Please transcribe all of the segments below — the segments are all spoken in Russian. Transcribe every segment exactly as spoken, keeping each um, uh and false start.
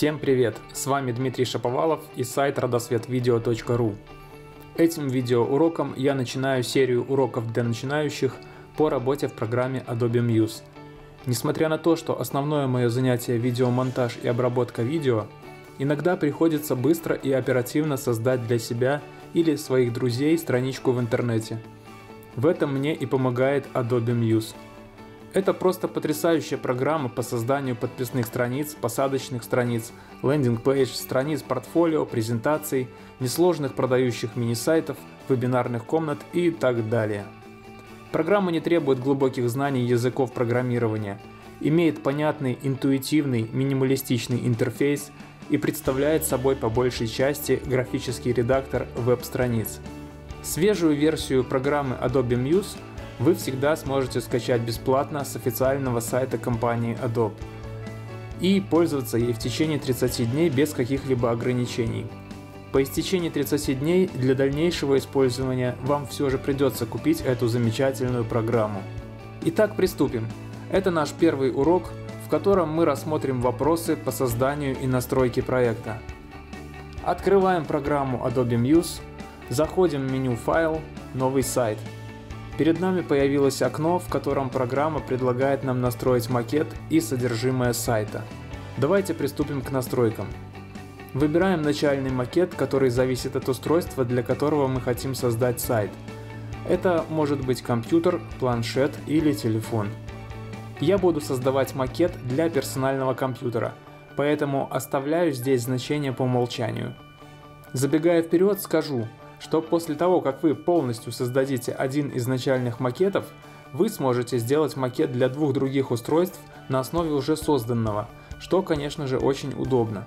Всем привет! С вами Дмитрий Шаповалов и сайт радосвет видео точка ру. Этим видеоуроком я начинаю серию уроков для начинающих по работе в программе Adobe Muse. Несмотря на то, что основное мое занятие видеомонтаж и обработка видео, иногда приходится быстро и оперативно создать для себя или своих друзей страничку в интернете. В этом мне и помогает Adobe Muse. Это просто потрясающая программа по созданию подписных страниц, посадочных страниц, лендинг-пейдж, страниц портфолио, презентаций, несложных продающих мини-сайтов, вебинарных комнат и так далее. Программа не требует глубоких знаний языков программирования, имеет понятный, интуитивный, минималистичный интерфейс и представляет собой по большей части графический редактор веб-страниц. Свежую версию программы Adobe Muse вы всегда сможете скачать бесплатно с официального сайта компании Adobe и пользоваться ей в течение тридцати дней без каких-либо ограничений. По истечении тридцати дней для дальнейшего использования вам все же придется купить эту замечательную программу. Итак, приступим. Это наш первый урок, в котором мы рассмотрим вопросы по созданию и настройке проекта. Открываем программу Adobe Muse, заходим в меню «Файл», «Новый сайт». Перед нами появилось окно, в котором программа предлагает нам настроить макет и содержимое сайта. Давайте приступим к настройкам. Выбираем начальный макет, который зависит от устройства, для которого мы хотим создать сайт. Это может быть компьютер, планшет или телефон. Я буду создавать макет для персонального компьютера, поэтому оставляю здесь значение по умолчанию. Забегая вперед, скажу, что после того, как вы полностью создадите один из начальных макетов, вы сможете сделать макет для двух других устройств на основе уже созданного, что, конечно же, очень удобно.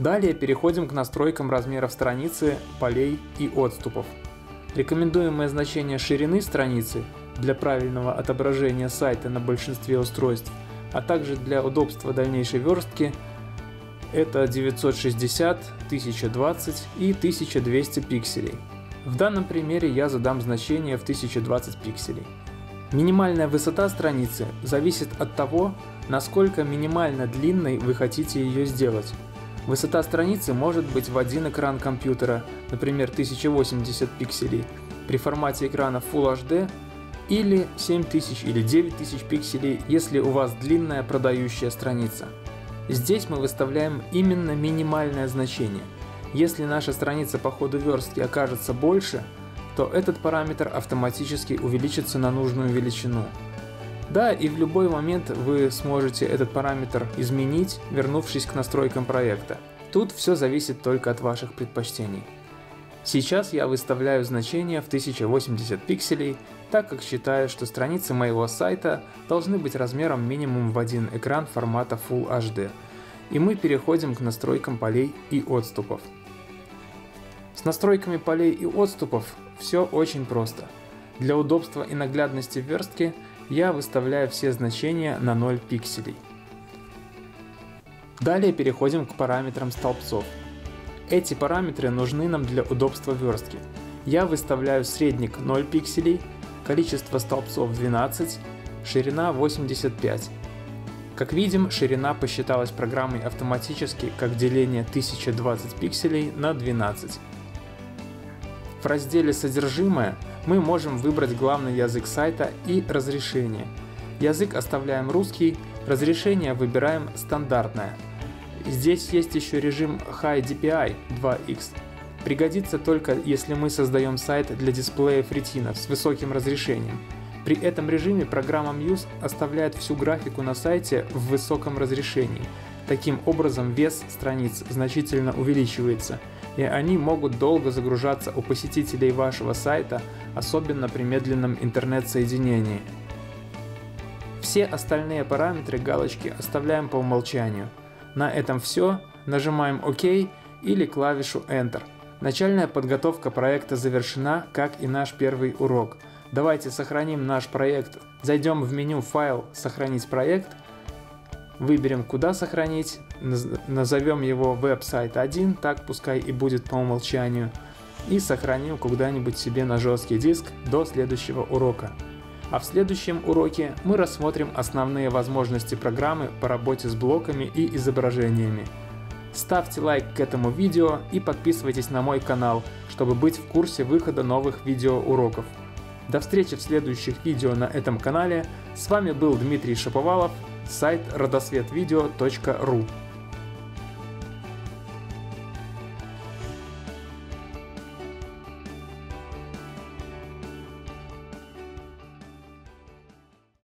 Далее переходим к настройкам размеров страницы, полей и отступов. Рекомендуемое значение ширины страницы для правильного отображения сайта на большинстве устройств, а также для удобства дальнейшей верстки, это девятьсот шестьдесят, тысяча двадцать и тысяча двести пикселей. В данном примере я задам значение в тысячу двадцать пикселей. Минимальная высота страницы зависит от того, насколько минимально длинной вы хотите ее сделать. Высота страницы может быть в один экран компьютера, например, тысяча восемьдесят пикселей, при формате экрана Full эйч ди, или семь тысяч или девять тысяч пикселей, если у вас длинная продающая страница. Здесь мы выставляем именно минимальное значение. Если наша страница по ходу верстки окажется больше, то этот параметр автоматически увеличится на нужную величину. Да, и в любой момент вы сможете этот параметр изменить, вернувшись к настройкам проекта. Тут все зависит только от ваших предпочтений. Сейчас я выставляю значение в тысячу восемьдесят пикселей, так как считаю, что страницы моего сайта должны быть размером минимум в один экран формата Full эйч ди. И мы переходим к настройкам полей и отступов. С настройками полей и отступов все очень просто. Для удобства и наглядности верстки я выставляю все значения на ноль пикселей. Далее переходим к параметрам столбцов. Эти параметры нужны нам для удобства верстки. Я выставляю средник ноль пикселей, количество столбцов двенадцать, ширина восемьдесят пять. Как видим, ширина посчиталась программой автоматически как деление тысячи двадцати пикселей на двенадцать. В разделе «Содержимое» мы можем выбрать главный язык сайта и разрешение. Язык оставляем русский, разрешение выбираем стандартное. Здесь есть еще режим High ди пи ай два икс. Пригодится только, если мы создаем сайт для дисплеев Retina с высоким разрешением. При этом режиме программа Muse оставляет всю графику на сайте в высоком разрешении. Таким образом, вес страниц значительно увеличивается, и они могут долго загружаться у посетителей вашего сайта, особенно при медленном интернет-соединении. Все остальные параметры галочки оставляем по умолчанию. На этом все, нажимаем ОК или клавишу Enter. Начальная подготовка проекта завершена, как и наш первый урок. Давайте сохраним наш проект, зайдем в меню «Файл», «Сохранить проект», выберем «Куда сохранить», назовем его «Веб-сайт один», так пускай и будет по умолчанию, и сохраним куда-нибудь себе на жесткий диск до следующего урока. А в следующем уроке мы рассмотрим основные возможности программы по работе с блоками и изображениями. Ставьте лайк к этому видео и подписывайтесь на мой канал, чтобы быть в курсе выхода новых видеоуроков. До встречи в следующих видео на этом канале. С вами был Дмитрий Шаповалов, сайт радосвет видео точка ру.